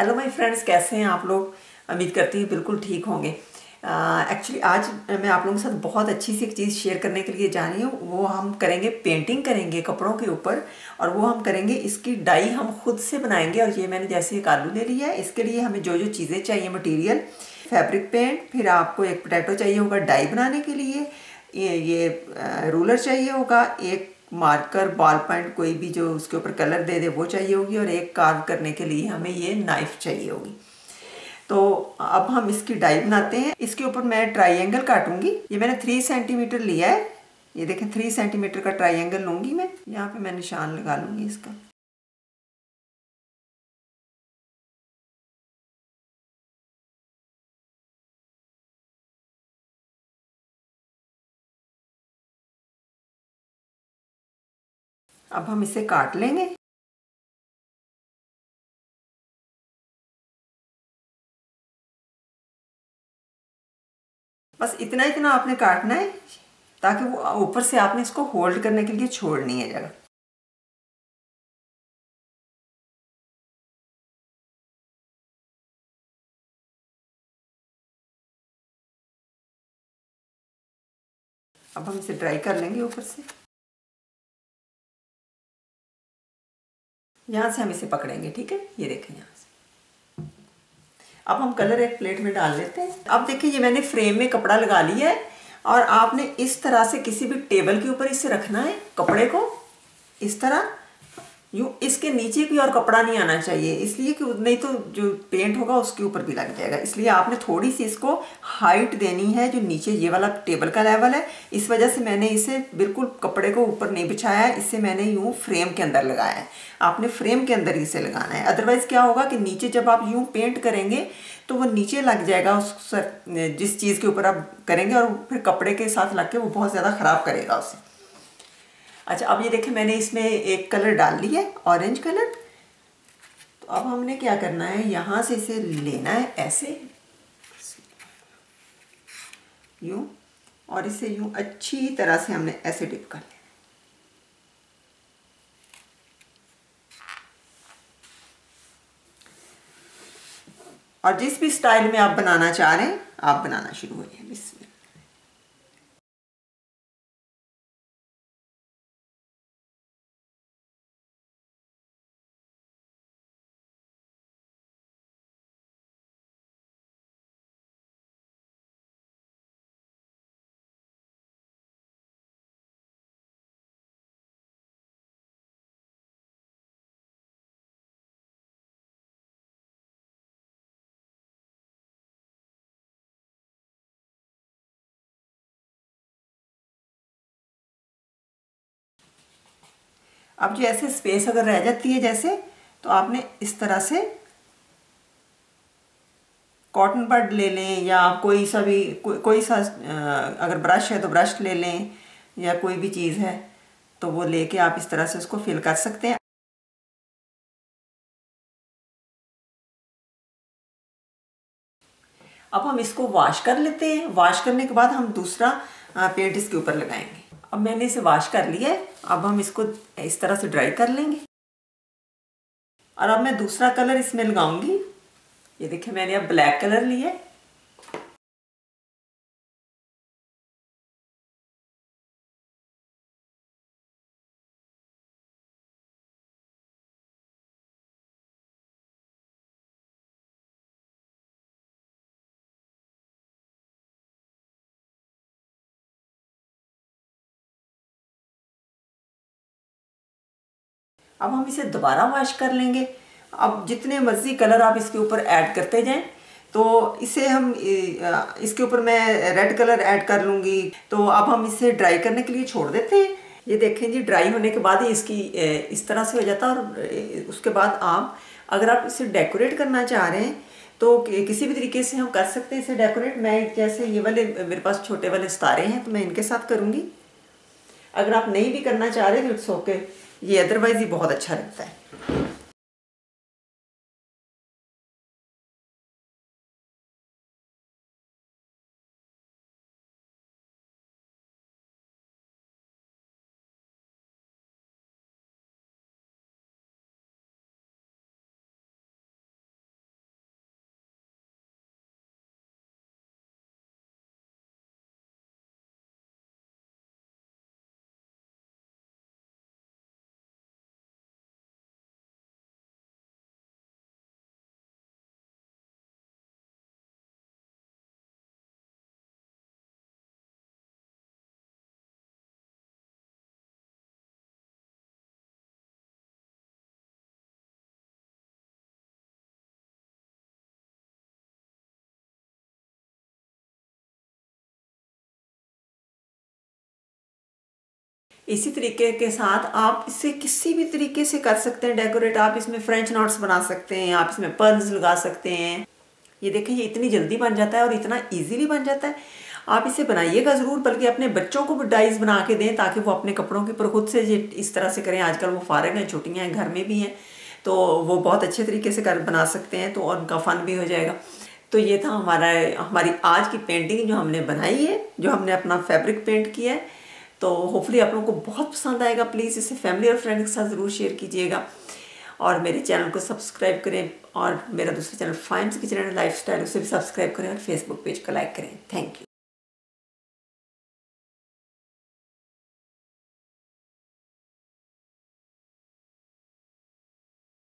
Hello my friends, कैसे हैं आप लोग। उम्मीद करती हूँ बिल्कुल ठीक होंगे। एक्चुअली आज मैं आप लोगों के साथ बहुत अच्छी सी एक चीज़ शेयर करने के लिए जा रही हूँ। वो हम करेंगे पेंटिंग करेंगे कपड़ों के ऊपर, और वो हम करेंगे इसकी डाई हम खुद से बनाएंगे। और ये मैंने जैसे एक आलू ले लिया है, इसके लिए हमें जो जो चीज़ें चाहिए मटीरियल, फैब्रिक पेंट, फिर आपको एक पोटैटो चाहिए होगा डाई बनाने के लिए, ये रूलर चाहिए होगा, एक मार्कर बॉल पॉइंट कोई भी जो उसके ऊपर कलर दे दे वो चाहिए होगी, और एक कार्व करने के लिए हमें ये नाइफ चाहिए होगी। तो अब हम इसकी डाई बनाते हैं। इसके ऊपर मैं ट्रायंगल काटूंगी। ये मैंने 3 सेंटीमीटर लिया है, ये देखें 3 सेंटीमीटर का ट्रायंगल लूँगी मैं। यहाँ पे मैं निशान लगा लूँगी इसका। अब हम इसे काट लेंगे। बस इतना इतना आपने काटना है, ताकि वो ऊपर से आपने इसको होल्ड करने के लिए छोड़नी है जगह। अब हम इसे ड्राई कर लेंगे ऊपर से। यहाँ से हम इसे पकड़ेंगे, ठीक है। ये देखें यहाँ से। अब हम कलर एक प्लेट में डाल लेते हैं। अब देखिए ये मैंने फ्रेम में कपड़ा लगा लिया है, और आपने इस तरह से किसी भी टेबल के ऊपर इसे रखना है कपड़े को, इस तरह यूं। इसके नीचे भी और कपड़ा नहीं आना चाहिए, इसलिए कि नहीं तो जो पेंट होगा उसके ऊपर भी लग जाएगा। इसलिए आपने थोड़ी सी इसको हाइट देनी है, जो नीचे ये वाला टेबल का लेवल है। इस वजह से मैंने इसे बिल्कुल कपड़े को ऊपर नहीं बिछाया है, इसे मैंने यूं फ्रेम के अंदर लगाया है। आपने फ्रेम के अंदर इसे लगाना है, अदरवाइज़ क्या होगा कि नीचे जब आप यूँ पेंट करेंगे तो वो नीचे लग जाएगा उस जिस चीज़ के ऊपर आप करेंगे, और फिर कपड़े के साथ लग के वो बहुत ज़्यादा ख़राब करेगा उसे। अच्छा, अब ये देखें मैंने इसमें एक कलर डाल लिया है, ऑरेंज कलर। तो अब हमने क्या करना है, यहाँ से इसे लेना है ऐसे यूँ, और इसे यूँ अच्छी तरह से हमने ऐसे डिप कर लेना है। और जिस भी स्टाइल में आप बनाना चाह रहे हैं आप बनाना शुरू हो जाए। इसमें अब जो ऐसे स्पेस अगर रह जाती है जैसे, तो आपने इस तरह से कॉटन बड ले लें, या कोई सा भी कोई सा अगर ब्रश है तो ब्रश ले लें, या कोई भी चीज़ है तो वो लेके आप इस तरह से उसको फिल कर सकते हैं। अब हम इसको वॉश कर लेते हैं। वॉश करने के बाद हम दूसरा पेंट इसके ऊपर लगाएंगे। अब मैंने इसे वॉश कर लिया है, अब हम इसको इस तरह से ड्राई कर लेंगे। और अब मैं दूसरा कलर इसमें लगाऊंगी। ये देखिए मैंने अब ब्लैक कलर लिया है। अब हम इसे दोबारा वॉश कर लेंगे। अब जितने मर्जी कलर आप इसके ऊपर ऐड करते जाएं। तो इसे हम इसके ऊपर मैं रेड कलर ऐड कर लूँगी। तो अब हम इसे ड्राई करने के लिए छोड़ देते हैं। ये देखें जी, ड्राई होने के बाद ही इसकी इस तरह से हो जाता है। और उसके बाद आप अगर आप इसे डेकोरेट करना चाह रहे हैं तो किसी भी तरीके से हम कर सकते हैं इसे डेकोरेट। मैं जैसे ये वाले मेरे पास छोटे वाले सितारे हैं तो मैं इनके साथ करूँगी। अगर आप नहीं भी करना चाह रहे तो इट्स ओके, ये अदरवाइज ही बहुत अच्छा लगता है। इसी तरीके के साथ आप इसे किसी भी तरीके से कर सकते हैं डेकोरेट। आप इसमें फ्रेंच नोट्स बना सकते हैं, आप इसमें पर्ल्स लगा सकते हैं। ये देखें, ये इतनी जल्दी बन जाता है और इतना ईजीली बन जाता है। आप इसे बनाइएगा ज़रूर, बल्कि अपने बच्चों को डाइस बना के दें ताकि वो अपने कपड़ों के ऊपर खुद से ये इस तरह से करें। आजकल वो फारग हैं, छुट्टियाँ हैं, घर में भी हैं, तो वो बहुत अच्छे तरीके से कर बना सकते हैं, तो उनका फ़न भी हो जाएगा। तो ये था हमारी आज की पेंटिंग जो हमने बनाई है, जो हमने अपना फैब्रिक पेंट किया है। तो होपफुली आप लोगों को बहुत पसंद आएगा। प्लीज़ इसे फैमिली और फ्रेंड के साथ ज़रूर शेयर कीजिएगा और मेरे चैनल को सब्सक्राइब करें और मेरा दूसरा चैनल फाइम्स किचन एंड लाइफस्टाइल, उसे भी सब्सक्राइब करें और फेसबुक पेज को लाइक करें। Thank you.